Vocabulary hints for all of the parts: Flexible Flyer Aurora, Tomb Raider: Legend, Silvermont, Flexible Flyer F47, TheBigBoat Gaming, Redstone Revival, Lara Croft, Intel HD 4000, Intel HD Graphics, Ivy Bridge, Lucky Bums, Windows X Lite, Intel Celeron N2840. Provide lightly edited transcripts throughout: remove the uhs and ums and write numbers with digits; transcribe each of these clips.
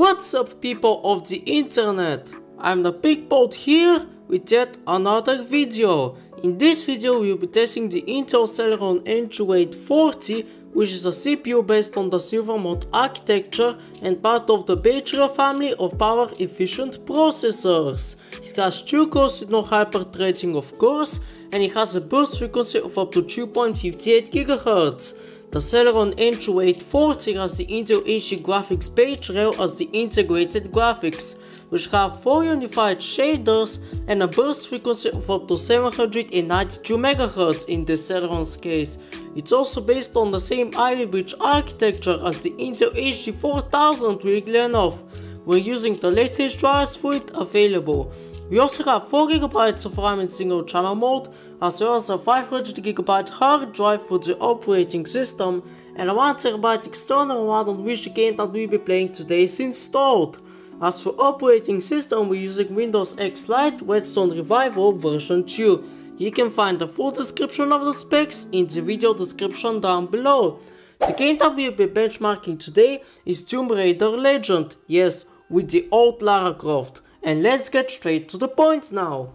What's up, people of the internet? I'm TheBigBoat here with yet another video. In this video we will be testing the Intel Celeron N2840, which is a CPU based on the Silvermont architecture and part of the Bechtel family of power efficient processors. It has 2 cores with no hyper threading, of course, and it has a burst frequency of up to 2.58 GHz. The Celeron N2840 has the Intel HD Graphics page rail as the integrated graphics, which have 4 unified shaders and a burst frequency of up to 792 MHz in the Celeron's case. It's also based on the same Ivy Bridge architecture as the Intel HD 4000 with Lenovo. We're using the latest drives for it available. We also have 4 GB of RAM in single channel mode, as well as a 500 GB hard drive for the operating system and a 1 TB external one on which the game that we'll be playing today is installed. As for operating system, we're using Windows X Lite Redstone Revival version 2. You can find the full description of the specs in the video description down below. The game that we'll be benchmarking today is Tomb Raider: Legend, yes, with the old Lara Croft. And let's get straight to the point now.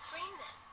Screen then.